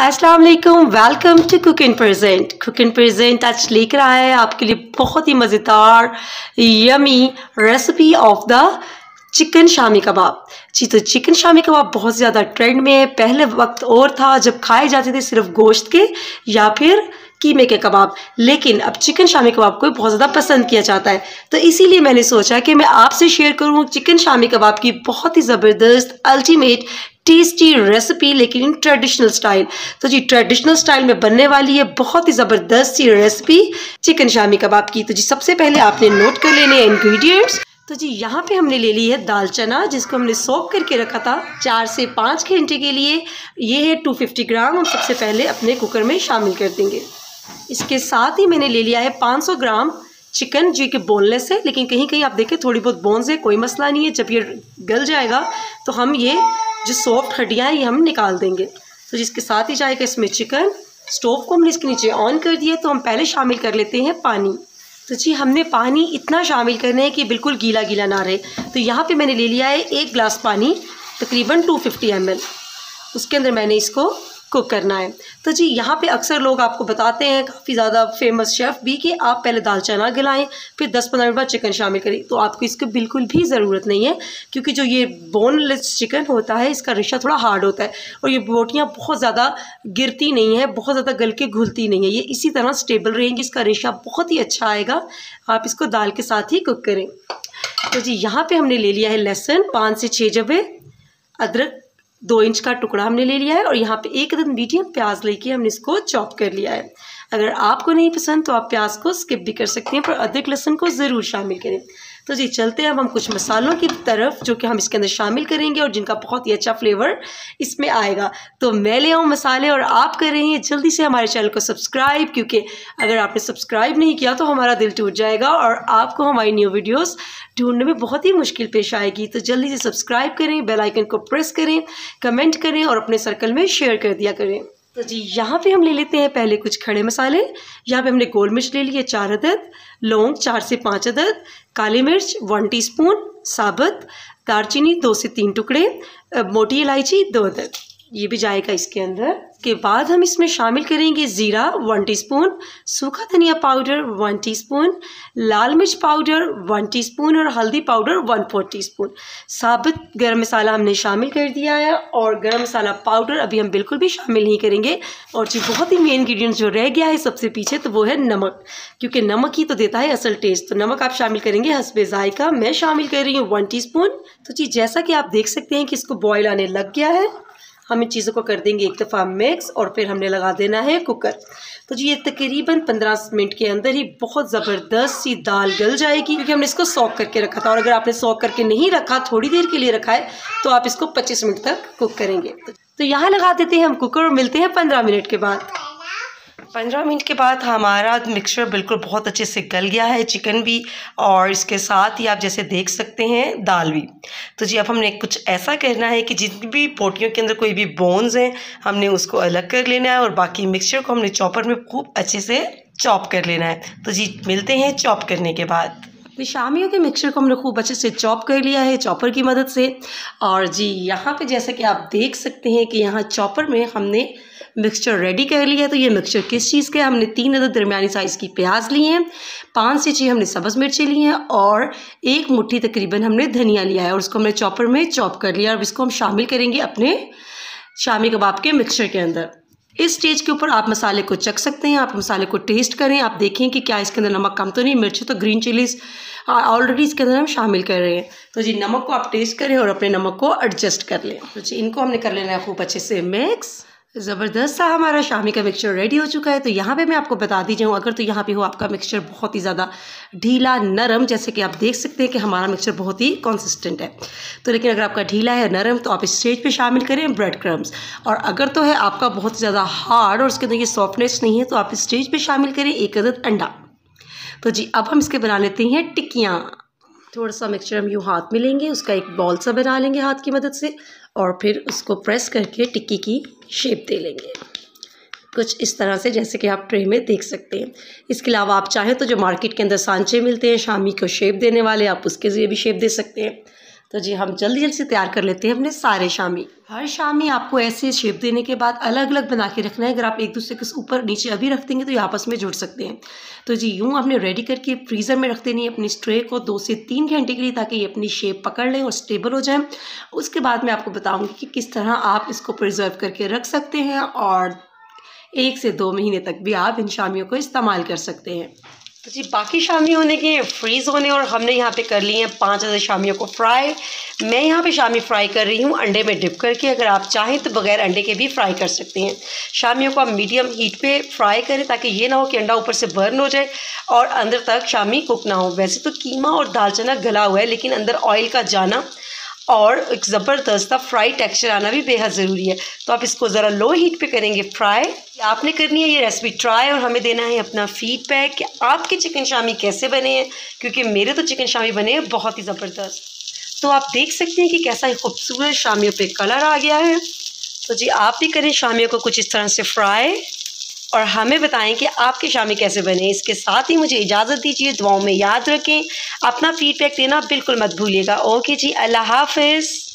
अस्सलाम वालेकुम, welcome to cook and present. Cook and present आज लेकर आया है आपके लिए बहुत ही मज़ेदार yummy recipe of the chicken shami kebab. जी तो चिकन शामी कबाब बहुत ज़्यादा ट्रेंड में है। पहले वक्त और था जब खाए जाते थे सिर्फ गोश्त के या फिर कीमे के कबाब, लेकिन अब चिकन शामी कबाब को बहुत ज़्यादा पसंद किया जाता है। तो इसीलिए मैंने सोचा कि मैं आपसे शेयर करूँ चिकन शामी कबाब की बहुत ही ज़बरदस्त अल्टीमेट टेस्टी रेसिपी, लेकिन इन ट्रेडिशनल स्टाइल। तो जी ट्रेडिशनल स्टाइल में बनने वाली है बहुत ही ज़बरदस्त सी रेसिपी चिकन शामी कबाब की। तो जी सबसे पहले आपने नोट कर लेने हैं इंग्रेडिएंट्स। तो जी यहाँ पे हमने ले ली है दाल चना, जिसको हमने सोक करके रखा था 4 से 5 घंटे के लिए। ये है 250 ग्राम, हम सबसे पहले अपने कुकर में शामिल कर देंगे। इसके साथ ही मैंने ले लिया है 500 ग्राम चिकन, जी के बोनलेस है, लेकिन कहीं कहीं आप देखें थोड़ी बहुत बोन्स है, कोई मसला नहीं है। जब ये गल जाएगा तो हम ये जो सॉफ्ट हड्डियाँ हैं ये हम निकाल देंगे। तो जिसके साथ ही जाएगा इसमें चिकन। स्टोव को हमने इसके नीचे ऑन कर दिया, तो हम पहले शामिल कर लेते हैं पानी। तो जी हमने पानी इतना शामिल करना है कि बिल्कुल गीला गीला ना रहे। तो यहाँ पे मैंने ले लिया है 1 गिलास पानी, तकरीबन 250 ml। उसके अंदर मैंने इसको कुक करना है। तो जी यहाँ पे अक्सर लोग आपको बताते हैं, काफ़ी ज़्यादा फेमस शेफ़ भी, कि आप पहले दाल चना गलाएं फिर 10-15 मिनट बाद चिकन शामिल करें। तो आपको इसकी बिल्कुल भी ज़रूरत नहीं है, क्योंकि जो ये बोनलेस चिकन होता है इसका रेशा थोड़ा हार्ड होता है और ये बोटियाँ बहुत ज़्यादा गिरती नहीं है, बहुत ज़्यादा गल के घुलती नहीं है। ये इसी तरह स्टेबल रहेंगी, इसका रेशा बहुत ही अच्छा आएगा। आप इसको दाल के साथ ही कुक करें। तो जी यहाँ पर हमने ले लिया है लहसुन 5 से 6 जब्बे, अदरक 2 इंच का टुकड़ा हमने ले लिया है, और यहाँ पे एक एकदम मीडियम प्याज लेके हमने इसको चॉप कर लिया है। अगर आपको नहीं पसंद तो आप प्याज को स्किप भी कर सकते हैं, पर अदरक लहसुन को ज़रूर शामिल करें। तो जी चलते हैं अब हम कुछ मसालों की तरफ, जो कि हम इसके अंदर शामिल करेंगे और जिनका बहुत ही अच्छा फ्लेवर इसमें आएगा। तो मैं ले आऊँ मसाले और आप कर रहे हैं जल्दी से हमारे चैनल को सब्सक्राइब, क्योंकि अगर आपने सब्सक्राइब नहीं किया तो हमारा दिल टूट जाएगा और आपको हमारी न्यू वीडियोज़ ढूंढने में बहुत ही मुश्किल पेश आएगी। तो जल्दी से सब्सक्राइब करें, बेल आइकन को प्रेस करें, कमेंट करें और अपने सर्कल में शेयर कर दिया करें। तो जी यहाँ पे हम ले लेते हैं पहले कुछ खड़े मसाले। यहाँ पे हमने गोल मिर्च ले ली है 4 अदद, लौंग 4 से 5 अदद, काली मिर्च 1 टीस्पून, साबुत दालचीनी 2 से 3 टुकड़े, मोटी इलायची 2 अदद, ये भी जाएगा इसके अंदर। के बाद हम इसमें शामिल करेंगे ज़ीरा 1 टीस्पून, सूखा धनिया पाउडर 1 टीस्पून, लाल मिर्च पाउडर 1 टीस्पून और हल्दी पाउडर 1/4 टीस्पून। साबुत गरम मसाला हमने शामिल कर दिया है और गरम मसाला पाउडर अभी हम बिल्कुल भी शामिल नहीं करेंगे। और जो बहुत ही मेन इंग्रेडिएंट जो रह गया है सबसे पीछे, तो वो है नमक, क्योंकि नमक ही तो देता है असल टेस्ट। तो नमक आप शामिल करेंगे हस्बे जायका। मैं शामिल कर रही हूँ 1 टीस्पून। तो जी जैसा कि आप देख सकते हैं कि इसको बॉयल आने लग गया है, हम इन चीज़ों को कर देंगे एक दफ़ा मिक्स और फिर हमने लगा देना है कुकर। तो जी ये तकरीबन 15 मिनट के अंदर ही बहुत ज़बरदस्त सी दाल गल जाएगी, क्योंकि हमने इसको सॉक करके रखा था। और अगर आपने सॉक करके नहीं रखा, थोड़ी देर के लिए रखा है, तो आप इसको 25 मिनट तक कुक करेंगे। तो यहाँ लगा देते हैं हम कुकर और मिलते हैं 15 मिनट के बाद। 15 मिनट के बाद हमारा मिक्सचर बिल्कुल बहुत अच्छे से गल गया है, चिकन भी और इसके साथ ही आप जैसे देख सकते हैं दाल भी। तो जी अब हमने कुछ ऐसा करना है कि जितनी भी बोटियों के अंदर कोई भी बोन्स हैं हमने उसको अलग कर लेना है और बाकी मिक्सचर को हमने चॉपर में खूब अच्छे से चॉप कर लेना है। तो जी मिलते हैं चॉप करने के बाद। तो शामियों के मिक्सचर को हमने खूब अच्छे से चॉप कर लिया है चॉपर की मदद से। और जी यहाँ पे जैसे कि आप देख सकते हैं कि यहाँ चॉपर में हमने मिक्सचर रेडी कर लिया है। तो ये मिक्सचर किस चीज़ का है, हमने 3 अदद दरमियानी साइज़ की प्याज ली हैं, 5 से 6 हमने सब्ज़ मिर्चें ली हैं और 1 मुट्ठी तकरीबन हमने धनिया लिया है और उसको हमने चॉपर में चॉप कर लिया। और इसको हम शामिल करेंगे अपने शामी कबाब के मिक्सचर के अंदर। इस स्टेज के ऊपर आप मसाले को चख सकते हैं, आप मसाले को टेस्ट करें, आप देखें कि क्या इसके अंदर नमक कम तो नहीं। मिर्ची तो ग्रीन चिलीज ऑलरेडी इसके अंदर हम शामिल कर रहे हैं। तो जी नमक को आप टेस्ट करें और अपने नमक को एडजस्ट कर लें। तो जी इनको हमने कर लेना है खूब अच्छे से मिक्स। ज़बरदस्त सा हमारा शामी का मिक्सचर रेडी हो चुका है। तो यहाँ पे मैं आपको बता दी जाऊँ, अगर तो यहाँ पे हो आपका मिक्सचर बहुत ही ज़्यादा ढीला नरम, जैसे कि आप देख सकते हैं कि हमारा मिक्सचर बहुत ही कंसिस्टेंट है। तो लेकिन अगर आपका ढीला है नरम, तो आप इस स्टेज पे शामिल करें ब्रेड क्रम्स। और अगर तो है आपका बहुत ज़्यादा हार्ड और उसके अंदर ये सॉफ्टनेस नहीं है, तो आप इस स्टेज पर शामिल करें 1 अदद अंडा। तो जी अब हम इसके बना लेते हैं टिक्कियाँ। थोड़ा सा मिक्सचर हम यूँ हाथ में लेंगे, उसका एक बॉल सा बना लेंगे हाथ की मदद से और फिर उसको प्रेस करके टिक्की की शेप दे लेंगे कुछ इस तरह से, जैसे कि आप ट्रे में देख सकते हैं। इसके अलावा आप चाहें तो जो मार्केट के अंदर सांचे मिलते हैं शामी को शेप देने वाले, आप उसके ज़रिए भी शेप दे सकते हैं। तो जी हम जल्दी जल्दी से तैयार कर लेते हैं अपने सारे शामी। हर शामी आपको ऐसे शेप देने के बाद अलग अलग बना के रखना है। अगर आप एक दूसरे के ऊपर नीचे अभी रख देंगे तो ये आपस में जुड़ सकते हैं। तो जी यूँ आपने रेडी करके फ्रीज़र में रख देनी है अपनी ट्रे को 2 से 3 घंटे के लिए, ताकि ये अपनी शेप पकड़ लें और स्टेबल हो जाए। उसके बाद मैं आपको बताऊँगी कि किस तरह आप इसको प्रिजर्व करके रख सकते हैं और 1 से 2 महीने तक भी आप इन शामियों को इस्तेमाल कर सकते हैं। तो जी बाकी शामी होने के फ्रीज़ होने, और हमने यहाँ पे कर लिए हैं 5000 शामियों को फ्राई। मैं यहाँ पे शामी फ्राई कर रही हूँ अंडे में डिप करके। अगर आप चाहें तो बगैर अंडे के भी फ्राई कर सकते हैं। शामियों को आप मीडियम हीट पे फ्राई करें ताकि ये ना हो कि अंडा ऊपर से बर्न हो जाए और अंदर तक शामी कुक ना हो। वैसे तो कीमा और दाल चना गला हुआ है, लेकिन अंदर ऑयल का जाना और एक ज़बरदस्त फ्राई टेक्सचर आना भी बेहद ज़रूरी है। तो आप इसको ज़रा लो हीट पे करेंगे फ्राई। आपने करनी है ये रेसिपी ट्राई और हमें देना है अपना फीडबैक कि आपके चिकन शामी कैसे बने हैं, क्योंकि मेरे तो चिकन शामी बने हैं बहुत ही ज़बरदस्त। तो आप देख सकते हैं कि कैसा ही खूबसूरत शामियों पे कलर आ गया है। तो जी आप भी करें शामियों को कुछ इस तरह से फ्राई और हमें बताएं कि आपके शामी कैसे बने। इसके साथ ही मुझे इजाज़त दीजिए, दुआओं में याद रखें, अपना फीडबैक देना बिल्कुल मत भूलिएगा। ओके जी, अल्लाह हाफ़िज़।